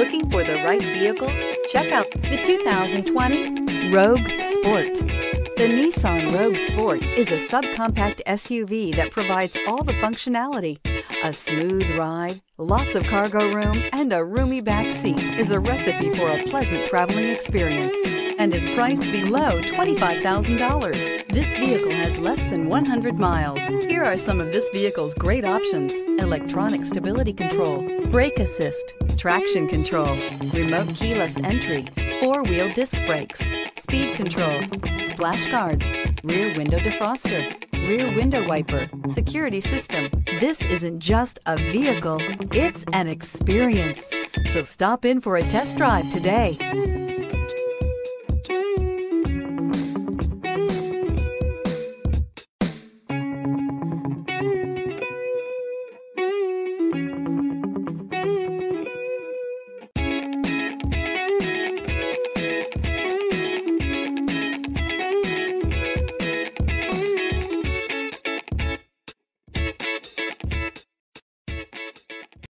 Looking for the right vehicle? Check out the 2020 Rogue Sport. The Nissan Rogue Sport is a subcompact SUV that provides all the functionality. A smooth ride, lots of cargo room, and a roomy back seat is a recipe for a pleasant traveling experience and is priced below $25,000. This vehicle has less than 100 miles. Here are some of this vehicle's great options: electronic stability control, brake assist, traction control, remote keyless entry, four-wheel disc brakes, speed control, splash guards, rear window defroster, rear window wiper, security system. This isn't just a vehicle, it's an experience. So stop in for a test drive today.